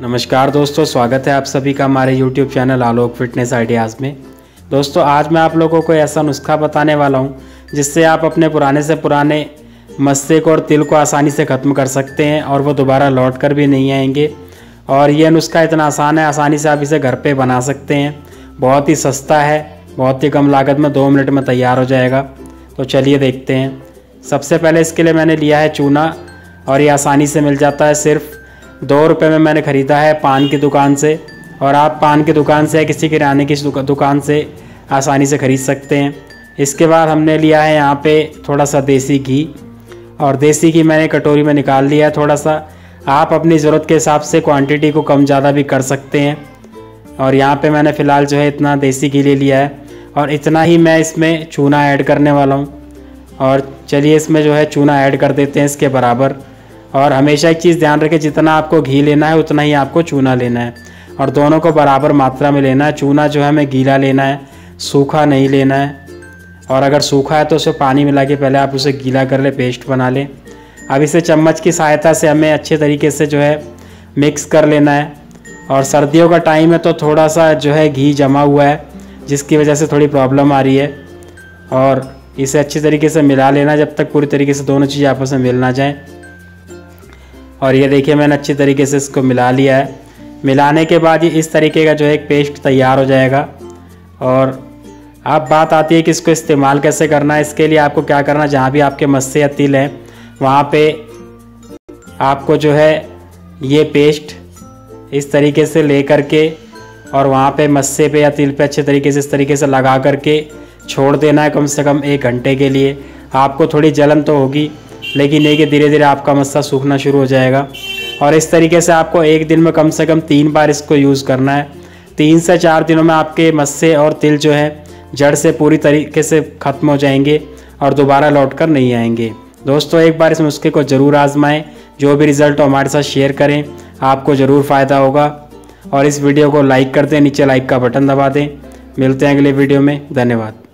नमस्कार दोस्तों, स्वागत है आप सभी का हमारे YouTube channel Alok fitness ideas में। दोस्तों, आज मैं आप लोगों को ऐसा नुस्खा बताने वाला हूं जिससे आप अपने पुराने से पुराने मस्तिष्क और तिल को आसानी से ख़त्म कर सकते हैं और वो दोबारा लौट कर भी नहीं आएंगे। और ये नुस्खा इतना आसान है, आसानी से आप इसे घर पर बना सकते हैं। बहुत ही सस्ता है, बहुत ही कम लागत में 2 मिनट में तैयार हो जाएगा। तो चलिए देखते हैं। सबसे पहले इसके लिए मैंने लिया है चूना, और ये आसानी से मिल जाता है। सिर्फ 2 रुपये में मैंने ख़रीदा है पान की दुकान से, और आप पान की दुकान से या किसी किराने की दुकान से आसानी से ख़रीद सकते हैं। इसके बाद हमने लिया है यहाँ पे थोड़ा सा देसी घी, और देसी घी मैंने कटोरी में निकाल लिया है थोड़ा सा। आप अपनी ज़रूरत के हिसाब से क्वांटिटी को कम ज़्यादा भी कर सकते हैं। और यहाँ पे मैंने फ़िलहाल जो है इतना देसी घी ले लिया है, और इतना ही मैं इसमें चूना ऐड करने वाला हूँ। और चलिए इसमें जो है चूना ऐड कर देते हैं इसके बराबर। और हमेशा एक चीज़ ध्यान रखें, जितना आपको घी लेना है उतना ही आपको चूना लेना है, और दोनों को बराबर मात्रा में लेना है। चूना जो है हमें गीला लेना है, सूखा नहीं लेना है। और अगर सूखा है तो उसे पानी मिला के पहले आप उसे गीला कर लें, पेस्ट बना लें। अब इसे चम्मच की सहायता से हमें अच्छे तरीके से जो है मिक्स कर लेना है। और सर्दियों का टाइम है तो थोड़ा सा जो है घी जमा हुआ है, जिसकी वजह से थोड़ी प्रॉब्लम आ रही है। और इसे अच्छे तरीके से मिला लेना, जब तक पूरी तरीके से दोनों चीज़ें आपस में मिल ना जाएँ। और ये देखिए, मैंने अच्छे तरीके से इसको मिला लिया है। मिलाने के बाद ये इस तरीके का जो है एक पेस्ट तैयार हो जाएगा। और अब बात आती है कि इसको इस्तेमाल कैसे करना है। इसके लिए आपको क्या करना है, जहाँ भी आपके मस्से या तिल हैं वहाँ पे आपको जो है ये पेस्ट इस तरीके से ले करके और वहाँ पे मस्से पे या तिल पे अच्छे तरीके से इस तरीके से लगा करके छोड़ देना है, कम से कम 1 घंटे के लिए। आपको थोड़ी जलन तो होगी, लेकिन ये कि धीरे धीरे आपका मस्सा सूखना शुरू हो जाएगा। और इस तरीके से आपको एक दिन में कम से कम 3 बार इसको यूज़ करना है। 3 से 4 दिनों में आपके मस्से और तिल जो है जड़ से पूरी तरीके से ख़त्म हो जाएंगे और दोबारा लौट कर नहीं आएंगे। दोस्तों, एक बार इस नुस्खे को ज़रूर आजमाएं। जो भी रिज़ल्ट हो हमारे साथ शेयर करें, आपको ज़रूर फ़ायदा होगा। और इस वीडियो को लाइक कर दें, नीचे लाइक का बटन दबा दें। मिलते हैं अगले वीडियो में। धन्यवाद।